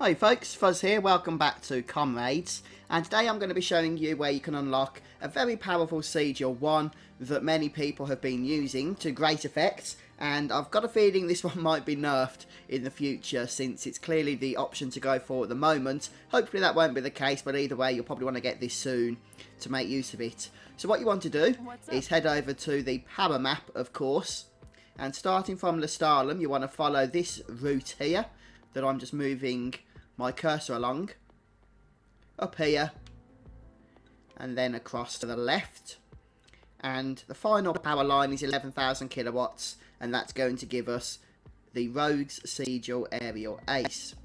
Hi folks, Fuzz here, welcome back to Comrades, and today I'm going to be showing you where you can unlock a very powerful sigil, one that many people have been using to great effect, and I've got a feeling this one might be nerfed in the future since it's clearly the option to go for at the moment. Hopefully that won't be the case, but either way you'll probably want to get this soon to make use of it. So what you want to do is head over to the power map, of course, and starting from Lestalum you want to follow this route here that I'm just moving my cursor along, up here, and then across to the left, and the final power line is 11,000 kilowatts, and that's going to give us the Rogue Sigil Aerial Ace.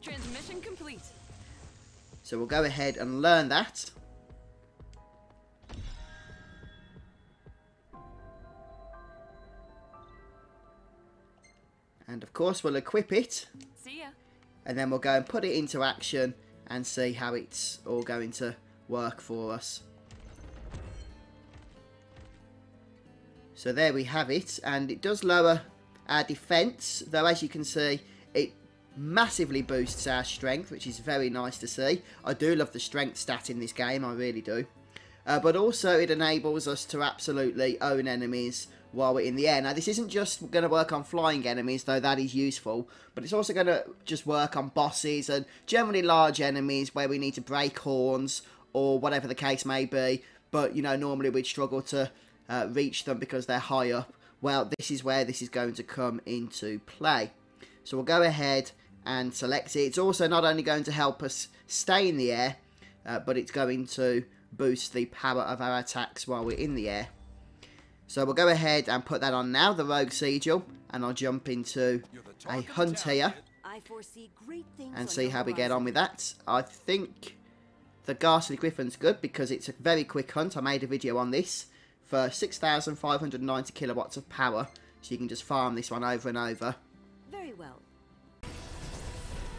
Transmission complete. So we'll go ahead and learn that. And of course we'll equip it. See ya. And then we'll go and put it into action and see how it's all going to work for us. So there we have it, and it does lower our defense, though as you can see it massively boosts our strength, which is very nice to see. I do love the strength stat in this game, I really do. But also it enables us to absolutely own enemies while we're in the air. Now this isn't just going to work on flying enemies, though that is useful, but it's also going to just work on bosses and generally large enemies where we need to break horns or whatever the case may be, but you know normally we'd struggle to reach them because they're high up. Well, this is where this is going to come into play. So we'll go ahead and select it. It's also not only going to help us stay in the air, but it's going to boost the power of our attacks while we're in the air. So we'll go ahead and put that on now, the Rogue Sigil, and I'll jump into a hunt here and see how we get on with that. I think the Ghastly Griffin's good because it's a very quick hunt. I made a video on this for 6,590 kilowatts of power, so you can just farm this one over and over. Very well.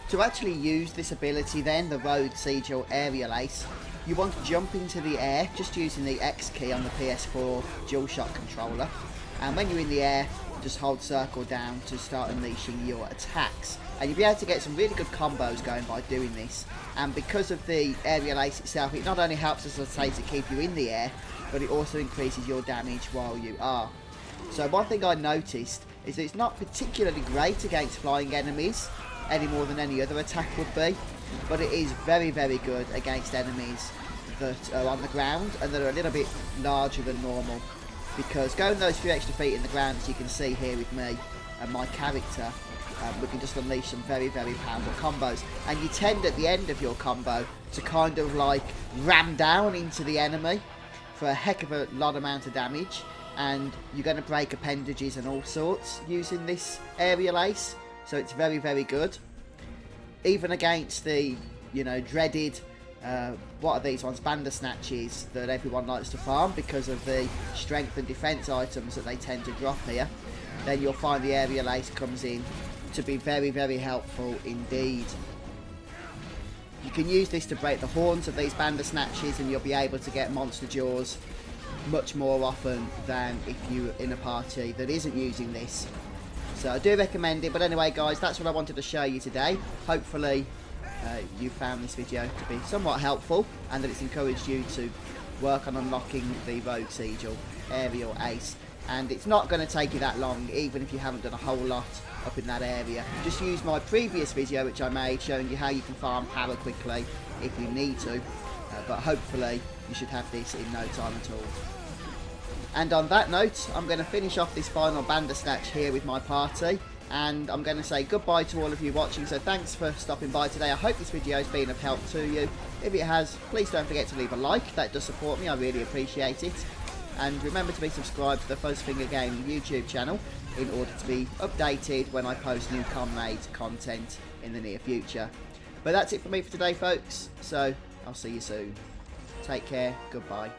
To actually use this ability then, the Rogue Sigil Aerial Ace, you want to jump into the air just using the X key on the PS4 DualShock controller, and when you're in the air just hold circle down to start unleashing your attacks, and you'll be able to get some really good combos going by doing this. And because of the Aerial Ace itself, it not only helps us, let's say, to keep you in the air, but it also increases your damage while you are. So one thing I noticed is that it's not particularly great against flying enemies any more than any other attack would be, but it is very, very good against enemies that are on the ground and that are a little bit larger than normal, because going those few extra feet in the ground, as you can see here with me and my character, we can just unleash some very, very powerful combos. And you tend at the end of your combo to kind of like ram down into the enemy for a heck of a lot amount of damage, and you're going to break appendages and all sorts using this Aerial Ace, so it's very, very good. Even against the, you know, dreaded, what are these ones, Bandersnatches that everyone likes to farm because of the strength and defense items that they tend to drop here, then you'll find the Aerial Ace comes in to be very, very helpful indeed. You can use this to break the horns of these Bandersnatches, and you'll be able to get monster jaws much more often than if you're in a party that isn't using this. So I do recommend it, but anyway guys, that's what I wanted to show you today. Hopefully you found this video to be somewhat helpful, and that it's encouraged you to work on unlocking the Rogue Sigil Aerial Ace. And it's not going to take you that long, even if you haven't done a whole lot up in that area. Just use my previous video which I made showing you how you can farm power quickly if you need to, but hopefully you should have this in no time at all. And on that note, I'm going to finish off this final Bandersnatch here with my party, and I'm going to say goodbye to all of you watching, so thanks for stopping by today. I hope this video has been of help to you. If it has, please don't forget to leave a like, that does support me, I really appreciate it. And remember to be subscribed to the Fuzzfinger Game YouTube channel in order to be updated when I post new Comrades content in the near future. But that's it for me for today folks, so I'll see you soon. Take care, goodbye.